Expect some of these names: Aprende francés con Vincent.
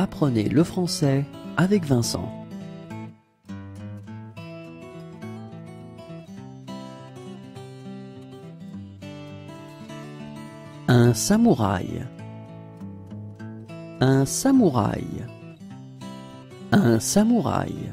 Apprenez le français avec Vincent. Un samouraï. Un samouraï. Un samouraï.